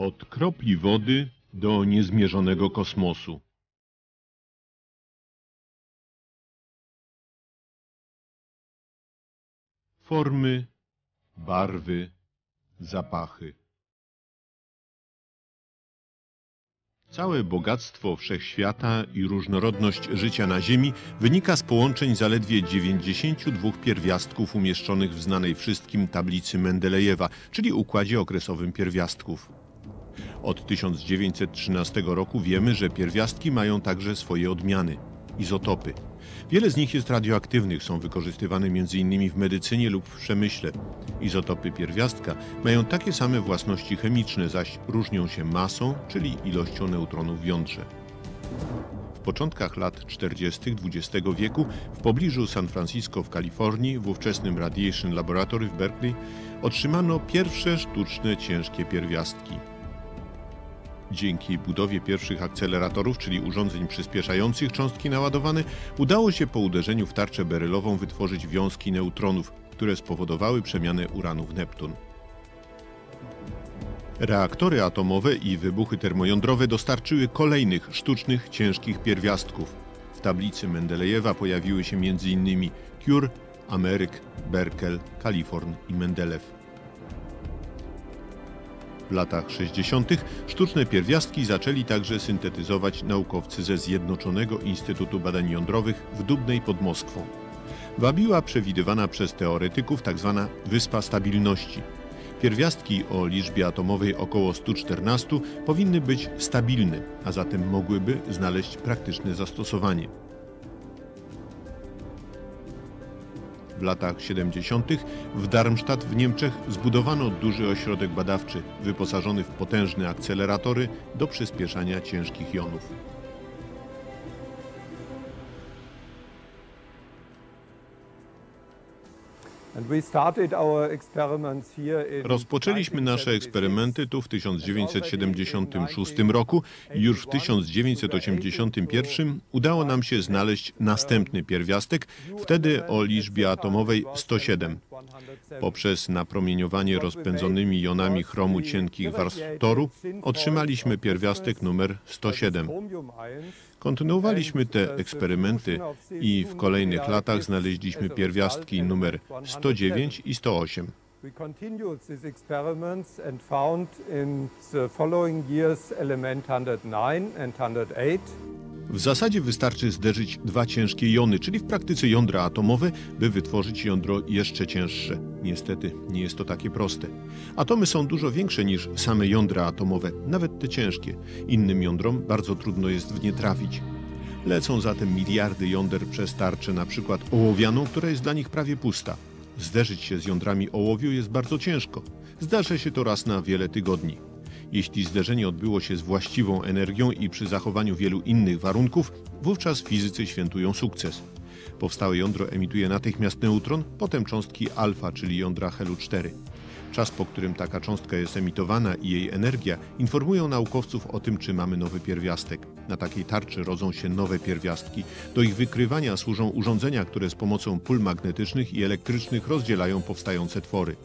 od kropli wody do niezmierzonego kosmosu. Formy, barwy, zapachy. Całe bogactwo wszechświata i różnorodność życia na Ziemi wynika z połączeń zaledwie 92 pierwiastków umieszczonych w znanej wszystkim tablicy Mendelejewa, czyli Układzie Okresowym Pierwiastków. Od 1913 roku wiemy, że pierwiastki mają także swoje odmiany, izotopy. Wiele z nich jest radioaktywnych, są wykorzystywane m.in. w medycynie lub w przemyśle. Izotopy pierwiastka mają takie same własności chemiczne, zaś różnią się masą, czyli ilością neutronów w jądrze. W początkach lat 40. XX wieku w pobliżu San Francisco w Kalifornii, w ówczesnym Radiation Laboratory w Berkeley, otrzymano pierwsze sztuczne ciężkie pierwiastki. Dzięki budowie pierwszych akceleratorów, czyli urządzeń przyspieszających cząstki naładowane, udało się po uderzeniu w tarczę berylową wytworzyć wiązki neutronów, które spowodowały przemianę uranu w Neptun. Reaktory atomowe i wybuchy termojądrowe dostarczyły kolejnych sztucznych, ciężkich pierwiastków. W tablicy Mendelejewa pojawiły się m.in. Kiur, Ameryk, Berkeley, Kaliforn i Mendelejew. W latach 60. sztuczne pierwiastki zaczęli także syntetyzować naukowcy ze Zjednoczonego Instytutu Badań Jądrowych w Dubnej pod Moskwą. Wabiła przewidywana przez teoretyków tzw. wyspa stabilności. Pierwiastki o liczbie atomowej około 114 powinny być stabilne, a zatem mogłyby znaleźć praktyczne zastosowanie. W latach 70. w Darmstadt w Niemczech zbudowano duży ośrodek badawczy, wyposażony w potężne akceleratory do przyspieszania ciężkich jonów. Rozpoczęliśmy nasze eksperymenty tu w 1976 roku i już w 1981 udało nam się znaleźć następny pierwiastek, wtedy o liczbie atomowej 107. Poprzez napromieniowanie rozpędzonymi jonami chromu cienkich warstw toru otrzymaliśmy pierwiastek numer 107. Kontynuowaliśmy te eksperymenty i w kolejnych latach znaleźliśmy pierwiastki numer 109 i 108. W zasadzie wystarczy zderzyć dwa ciężkie jony, czyli w praktyce jądra atomowe, by wytworzyć jądro jeszcze cięższe. Niestety nie jest to takie proste. Atomy są dużo większe niż same jądra atomowe, nawet te ciężkie. Innym jądrom bardzo trudno jest w nie trafić. Lecą zatem miliardy jąder przez tarczę, na przykład ołowianą, która jest dla nich prawie pusta. Zderzyć się z jądrami ołowiu jest bardzo ciężko. Zdarza się to raz na wiele tygodni. Jeśli zderzenie odbyło się z właściwą energią i przy zachowaniu wielu innych warunków, wówczas fizycy świętują sukces. Powstałe jądro emituje natychmiast neutron, potem cząstki alfa, czyli jądra helu 4. Czas, po którym taka cząstka jest emitowana i jej energia informują naukowców o tym, czy mamy nowy pierwiastek. Na takiej tarczy rodzą się nowe pierwiastki. Do ich wykrywania służą urządzenia, które z pomocą pól magnetycznych i elektrycznych rozdzielają powstające twory.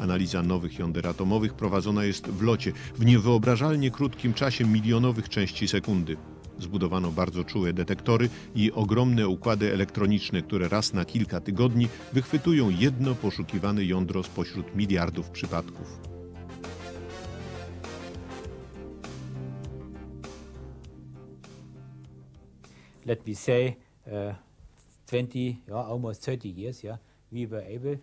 Analiza nowych jąder atomowych prowadzona jest w locie, w niewyobrażalnie krótkim czasie milionowych części sekundy. Zbudowano bardzo czułe detektory i ogromne układy elektroniczne, które raz na kilka tygodni wychwytują jedno poszukiwane jądro spośród miliardów przypadków. Let me say 20, almost 30 years, we were able.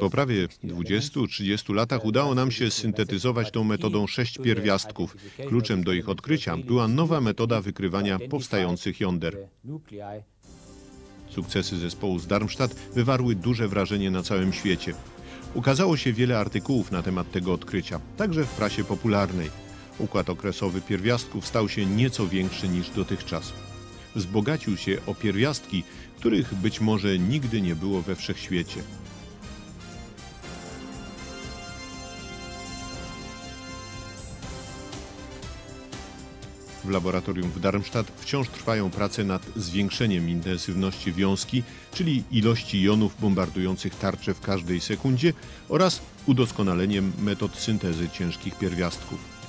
Po prawie 20-30 latach udało nam się syntetyzować tą metodą 6 pierwiastków. Kluczem do ich odkrycia była nowa metoda wykrywania powstających jąder. Sukcesy zespołu z Darmstadt wywarły duże wrażenie na całym świecie. Ukazało się wiele artykułów na temat tego odkrycia, także w prasie popularnej. Układ okresowy pierwiastków stał się nieco większy niż dotychczas. Wzbogacił się o pierwiastki, których być może nigdy nie było we wszechświecie. W laboratorium w Darmstadt wciąż trwają prace nad zwiększeniem intensywności wiązki, czyli ilości jonów bombardujących tarczę w każdej sekundzie oraz udoskonaleniem metod syntezy ciężkich pierwiastków.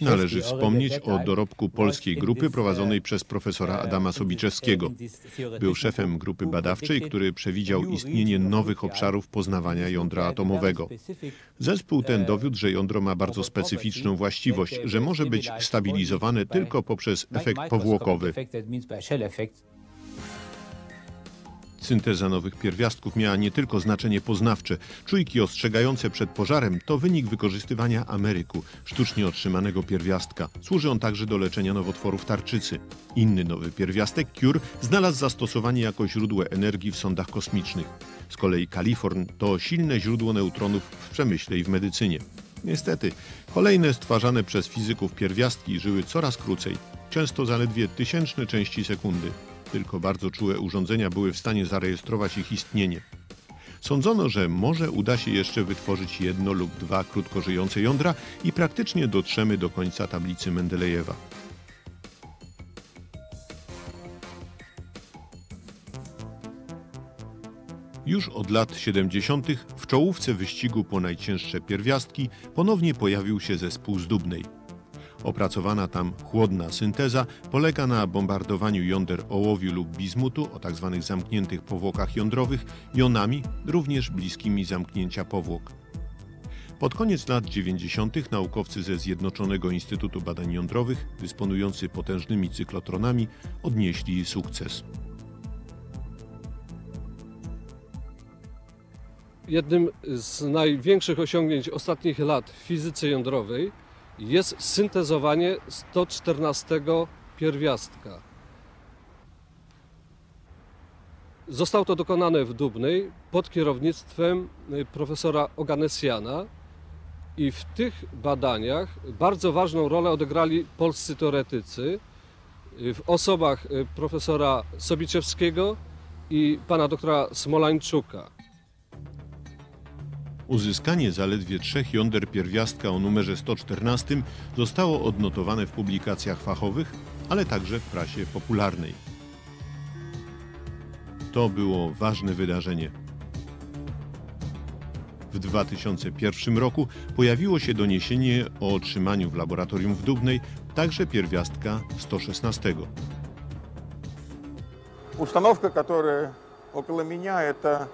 Należy wspomnieć o dorobku polskiej grupy prowadzonej przez profesora Adama Sobiczewskiego. Był szefem grupy badawczej, który przewidział istnienie nowych obszarów poznawania jądra atomowego. Zespół ten dowiódł, że jądro ma bardzo specyficzną właściwość, że może być stabilizowane tylko poprzez efekt powłokowy. Synteza nowych pierwiastków miała nie tylko znaczenie poznawcze. Czujki ostrzegające przed pożarem to wynik wykorzystywania ameryku, sztucznie otrzymanego pierwiastka. Służy on także do leczenia nowotworów tarczycy. Inny nowy pierwiastek, Kiur, znalazł zastosowanie jako źródło energii w sondach kosmicznych. Z kolei Kaliforn to silne źródło neutronów w przemyśle i w medycynie. Niestety, kolejne stwarzane przez fizyków pierwiastki żyły coraz krócej, często zaledwie tysięczne części sekundy. Tylko bardzo czułe urządzenia były w stanie zarejestrować ich istnienie. Sądzono, że może uda się jeszcze wytworzyć jedno lub dwa krótkożyjące jądra i praktycznie dotrzemy do końca tablicy Mendelejewa. Już od lat 70. w czołówce wyścigu po najcięższe pierwiastki ponownie pojawił się zespół z Dubnej. Opracowana tam chłodna synteza polega na bombardowaniu jąder ołowiu lub bizmutu o tzw. zamkniętych powłokach jądrowych jonami, również bliskimi zamknięcia powłok. Pod koniec lat 90. naukowcy ze Zjednoczonego Instytutu Badań Jądrowych, dysponujący potężnymi cyklotronami, odnieśli sukces. Jednym z największych osiągnięć ostatnich lat w fizyce jądrowej jest syntezowanie 114 pierwiastka. Zostało to dokonane w Dubnej pod kierownictwem profesora Oganesjana i w tych badaniach bardzo ważną rolę odegrali polscy teoretycy w osobach profesora Sobiczewskiego i pana doktora Smolańczuka. Uzyskanie zaledwie 3 jąder pierwiastka o numerze 114 zostało odnotowane w publikacjach fachowych, ale także w prasie popularnej. To było ważne wydarzenie. W 2001 roku pojawiło się doniesienie o otrzymaniu w laboratorium w Dubnej także pierwiastka 116. Ustanowka, która około mnie, to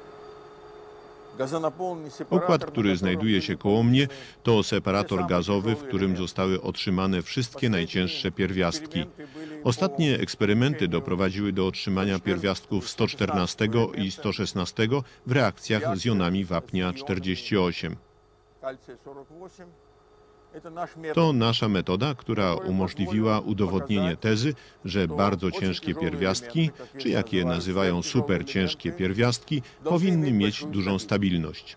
układ, który znajduje się koło mnie, to separator gazowy, w którym zostały otrzymane wszystkie najcięższe pierwiastki. Ostatnie eksperymenty doprowadziły do otrzymania pierwiastków 114 i 116 w reakcjach z jonami wapnia 48. To nasza metoda, która umożliwiła udowodnienie tezy, że bardzo ciężkie pierwiastki, czy jak je nazywają superciężkie pierwiastki, powinny mieć dużą stabilność.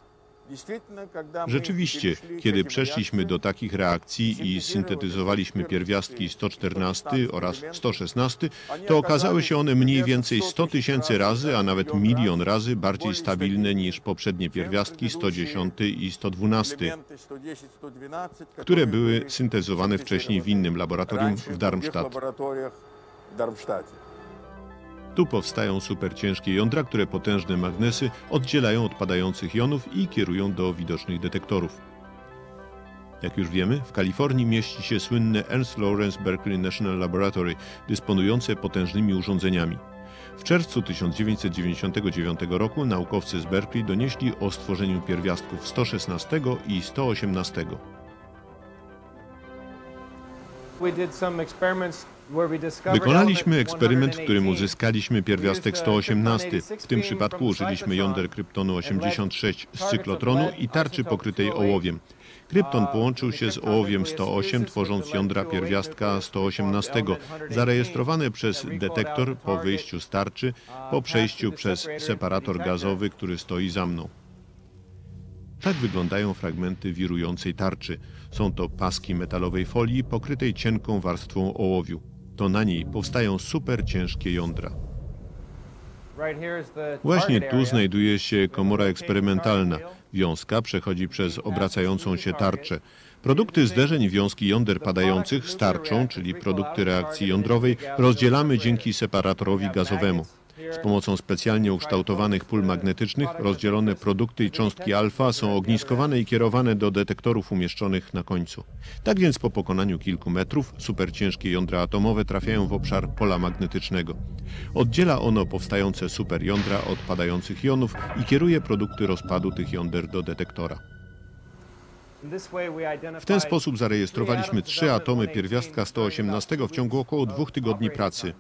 Rzeczywiście, kiedy przeszliśmy do takich reakcji i syntetyzowaliśmy pierwiastki 114 oraz 116, to okazały się one mniej więcej 100 000 razy, a nawet 1 000 000 razy bardziej stabilne niż poprzednie pierwiastki 110 i 112, które były syntezowane wcześniej w innym laboratorium w Darmstadt. Tu powstają superciężkie jądra, które potężne magnesy oddzielają od padających jonów i kierują do widocznych detektorów. Jak już wiemy, w Kalifornii mieści się słynne Ernst Lawrence Berkeley National Laboratory, dysponujące potężnymi urządzeniami. W czerwcu 1999 roku naukowcy z Berkeley donieśli o stworzeniu pierwiastków 116 i 118. Wykonaliśmy eksperyment, w którym uzyskaliśmy pierwiastek 118. W tym przypadku użyliśmy jąder kryptonu 86 z cyklotronu i tarczy pokrytej ołowiem. Krypton połączył się z ołowiem 108, tworząc jądra pierwiastka 118, zarejestrowane przez detektor po wyjściu z tarczy, po przejściu przez separator gazowy, który stoi za mną. Tak wyglądają fragmenty wirującej tarczy. Są to paski metalowej folii pokrytej cienką warstwą ołowiu. To na niej powstają superciężkie jądra. Właśnie tu znajduje się komora eksperymentalna. Wiązka przechodzi przez obracającą się tarczę. Produkty zderzeń wiązki jąder padających z tarczą, czyli produkty reakcji jądrowej, rozdzielamy dzięki separatorowi gazowemu. Z pomocą specjalnie ukształtowanych pól magnetycznych rozdzielone produkty i cząstki alfa są ogniskowane i kierowane do detektorów umieszczonych na końcu. Tak więc po pokonaniu kilku metrów superciężkie jądra atomowe trafiają w obszar pola magnetycznego. Oddziela ono powstające superjądra od padających jonów i kieruje produkty rozpadu tych jąder do detektora. W ten sposób zarejestrowaliśmy 3 atomy pierwiastka 118 w ciągu około 2 tygodni pracy.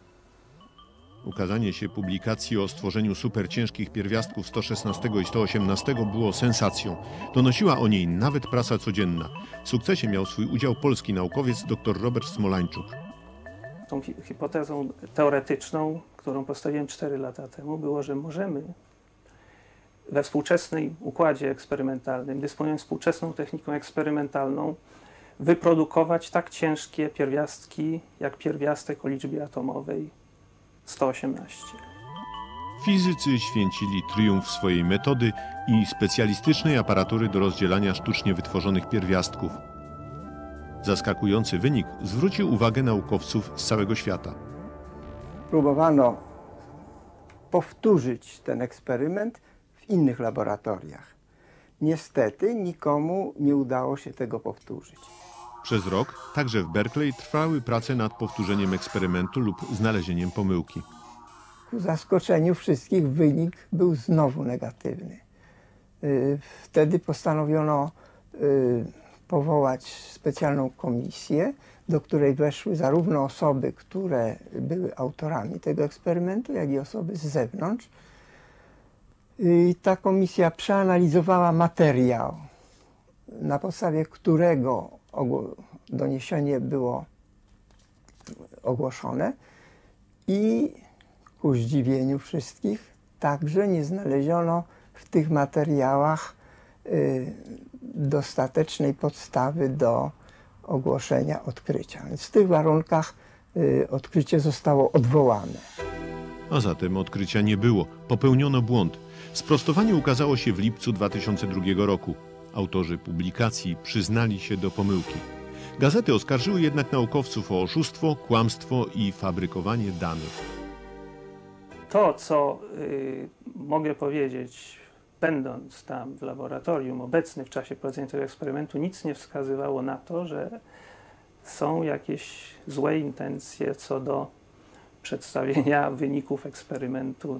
Ukazanie się publikacji o stworzeniu superciężkich pierwiastków 116 i 118 było sensacją. Donosiła o niej nawet prasa codzienna. W sukcesie miał swój udział polski naukowiec dr Robert Smolańczuk. Tą hipotezą teoretyczną, którą postawiłem 4 lata temu, było, że możemy we współczesnym układzie eksperymentalnym, dysponując współczesną techniką eksperymentalną, wyprodukować tak ciężkie pierwiastki, jak pierwiastek o liczbie atomowej 118. Fizycy święcili triumf swojej metody i specjalistycznej aparatury do rozdzielania sztucznie wytworzonych pierwiastków. Zaskakujący wynik zwrócił uwagę naukowców z całego świata. Próbowano powtórzyć ten eksperyment w innych laboratoriach. Niestety nikomu nie udało się tego powtórzyć. Przez rok także w Berkeley trwały prace nad powtórzeniem eksperymentu lub znalezieniem pomyłki. Ku zaskoczeniu wszystkich wynik był znowu negatywny. Wtedy postanowiono powołać specjalną komisję, do której weszły zarówno osoby, które były autorami tego eksperymentu, jak i osoby z zewnątrz. I ta komisja przeanalizowała materiał, na podstawie którego doniesienie było ogłoszone i ku zdziwieniu wszystkich także nie znaleziono w tych materiałach dostatecznej podstawy do ogłoszenia odkrycia. Więc w tych warunkach odkrycie zostało odwołane. A zatem odkrycia nie było. Popełniono błąd. Sprostowanie ukazało się w lipcu 2002 roku. Autorzy publikacji przyznali się do pomyłki. Gazety oskarżyły jednak naukowców o oszustwo, kłamstwo i fabrykowanie danych. To, co mogę powiedzieć, będąc tam w laboratorium obecny w czasie prowadzenia tego eksperymentu, nic nie wskazywało na to, że są jakieś złe intencje co do przedstawienia wyników eksperymentu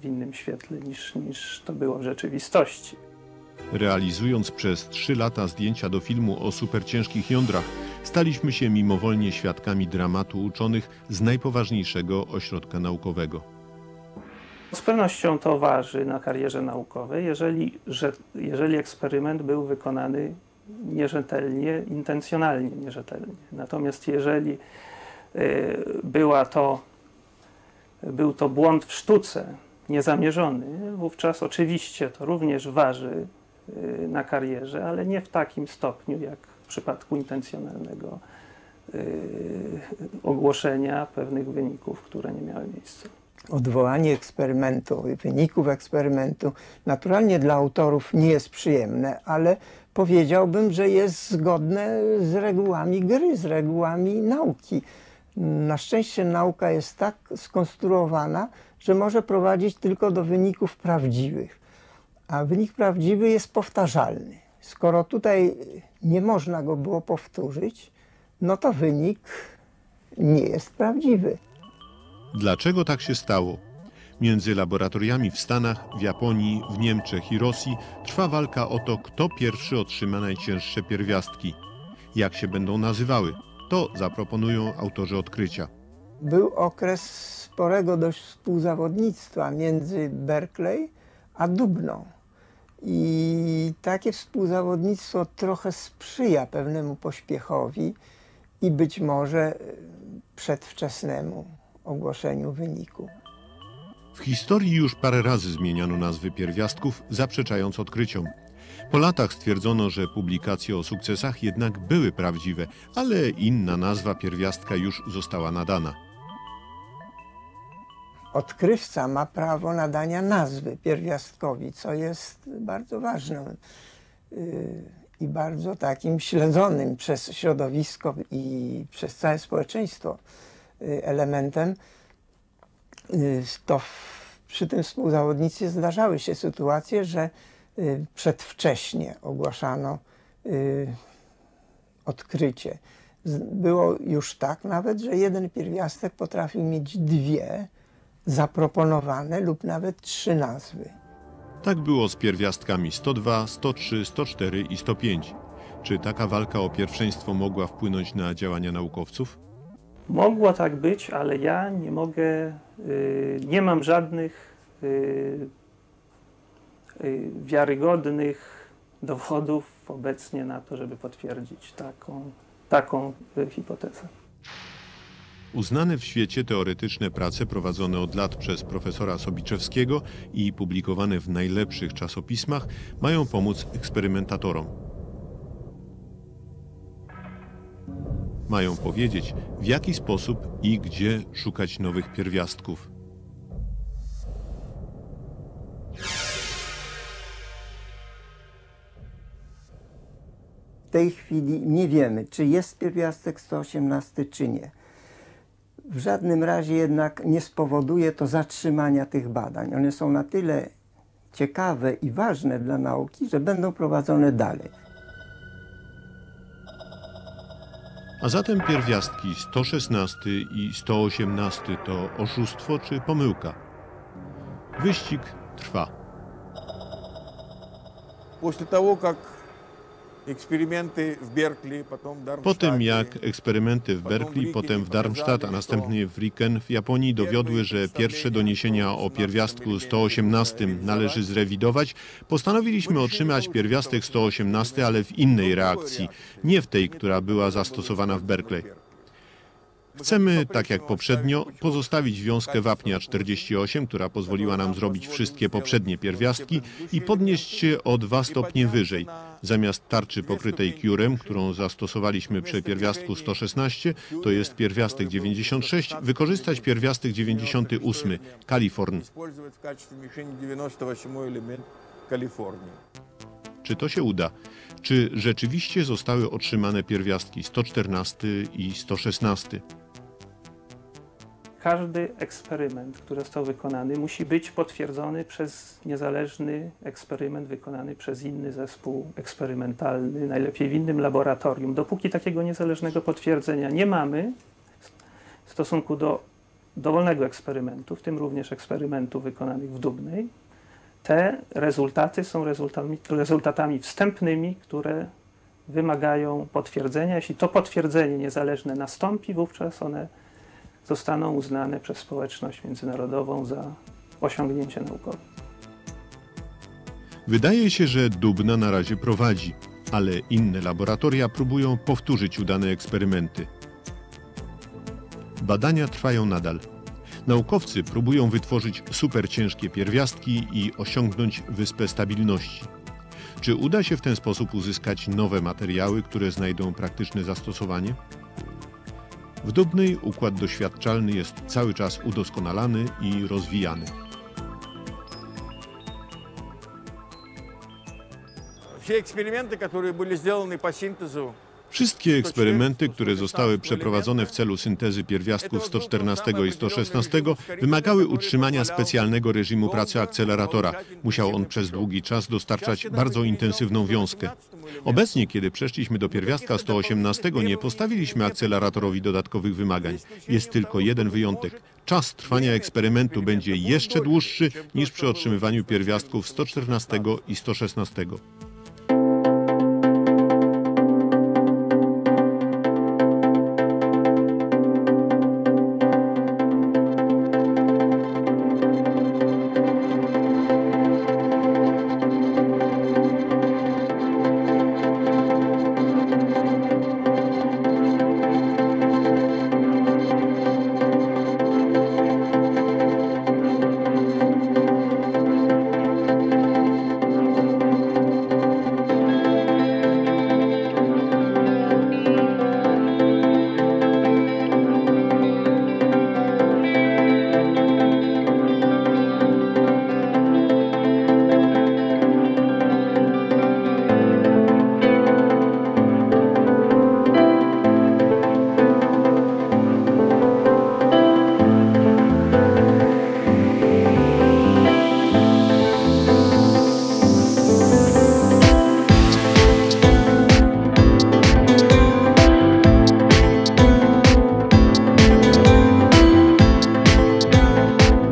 w innym świetle niż to było w rzeczywistości. Realizując przez 3 lata zdjęcia do filmu o superciężkich jądrach, staliśmy się mimowolnie świadkami dramatu uczonych z najpoważniejszego ośrodka naukowego. Z pewnością to waży na karierze naukowej, jeżeli eksperyment był wykonany nierzetelnie, intencjonalnie nierzetelnie. Natomiast jeżeli był to błąd w sztuce, niezamierzony, wówczas oczywiście to również waży na karierze, ale nie w takim stopniu jak w przypadku intencjonalnego ogłoszenia pewnych wyników, które nie miały miejsca. Odwołanie eksperymentu i wyników eksperymentu naturalnie dla autorów nie jest przyjemne, ale powiedziałbym, że jest zgodne z regułami gry, z regułami nauki. Na szczęście nauka jest tak skonstruowana, że może prowadzić tylko do wyników prawdziwych. A wynik prawdziwy jest powtarzalny. Skoro tutaj nie można go było powtórzyć, no to wynik nie jest prawdziwy. Dlaczego tak się stało? Między laboratoriami w Stanach, w Japonii, w Niemczech i Rosji trwa walka o to, kto pierwszy otrzyma najcięższe pierwiastki. Jak się będą nazywały? To zaproponują autorzy odkrycia. Był okres sporego dość współzawodnictwa między Berkeley a Dubną. I takie współzawodnictwo trochę sprzyja pewnemu pośpiechowi i być może przedwczesnemu ogłoszeniu wyniku. W historii już parę razy zmieniano nazwy pierwiastków, zaprzeczając odkryciom. Po latach stwierdzono, że publikacje o sukcesach jednak były prawdziwe, ale inna nazwa pierwiastka już została nadana. Odkrywca ma prawo nadania nazwy pierwiastkowi, co jest bardzo ważnym i bardzo takim śledzonym przez środowisko i przez całe społeczeństwo elementem. to przy tym współzawodnictwie zdarzały się sytuacje, że przedwcześnie ogłaszano odkrycie. Było już tak nawet, że jeden pierwiastek potrafił mieć dwie zaproponowane lub nawet trzy nazwy. Tak było z pierwiastkami 102, 103, 104 i 105. Czy taka walka o pierwszeństwo mogła wpłynąć na działania naukowców? Mogło tak być, ale ja nie mogę, nie mam żadnych wiarygodnych dowodów obecnie na to, żeby potwierdzić taką hipotezę. Uznane w świecie teoretyczne prace prowadzone od lat przez profesora Sobiczewskiego i publikowane w najlepszych czasopismach mają pomóc eksperymentatorom. Mają powiedzieć, w jaki sposób i gdzie szukać nowych pierwiastków. W tej chwili nie wiemy, czy jest pierwiastek 118, czy nie. W żadnym razie jednak nie spowoduje to zatrzymania tych badań. One są na tyle ciekawe i ważne dla nauki, że będą prowadzone dalej. A zatem pierwiastki 116 i 118 to oszustwo czy pomyłka? Wyścig trwa. Po tym jak eksperymenty w Berkeley, potem w Darmstadt, a następnie w Riken w Japonii dowiodły, że pierwsze doniesienia o pierwiastku 118 należy zrewidować, postanowiliśmy otrzymać pierwiastek 118, ale w innej reakcji, nie w tej, która była zastosowana w Berkeley. Chcemy, tak jak poprzednio, pozostawić wiązkę wapnia 48, która pozwoliła nam zrobić wszystkie poprzednie pierwiastki i podnieść się o 2 stopnie wyżej. Zamiast tarczy pokrytej kiurem, którą zastosowaliśmy przy pierwiastku 116, to jest pierwiastek 96, wykorzystać pierwiastek 98, Kaliforn. Czy to się uda? Czy rzeczywiście zostały otrzymane pierwiastki 114 i 116? Każdy eksperyment, który został wykonany, musi być potwierdzony przez niezależny eksperyment wykonany przez inny zespół eksperymentalny, najlepiej w innym laboratorium. Dopóki takiego niezależnego potwierdzenia nie mamy w stosunku do dowolnego eksperymentu, w tym również eksperymentów wykonanych w Dubnej, te rezultaty są rezultatami wstępnymi, które wymagają potwierdzenia. Jeśli to potwierdzenie niezależne nastąpi, wówczas one zostaną uznane przez społeczność międzynarodową za osiągnięcie naukowe. Wydaje się, że Dubna na razie prowadzi, ale inne laboratoria próbują powtórzyć udane eksperymenty. Badania trwają nadal. Naukowcy próbują wytworzyć superciężkie pierwiastki i osiągnąć wyspę stabilności. Czy uda się w ten sposób uzyskać nowe materiały, które znajdą praktyczne zastosowanie? W Dubnej układ doświadczalny jest cały czas udoskonalany i rozwijany. Wszystkie eksperymenty, które zostały przeprowadzone w celu syntezy pierwiastków 114 i 116, wymagały utrzymania specjalnego reżimu pracy akceleratora. Musiał on przez długi czas dostarczać bardzo intensywną wiązkę. Obecnie, kiedy przeszliśmy do pierwiastka 118, nie postawiliśmy akceleratorowi dodatkowych wymagań. Jest tylko jeden wyjątek. Czas trwania eksperymentu będzie jeszcze dłuższy niż przy otrzymywaniu pierwiastków 114 i 116.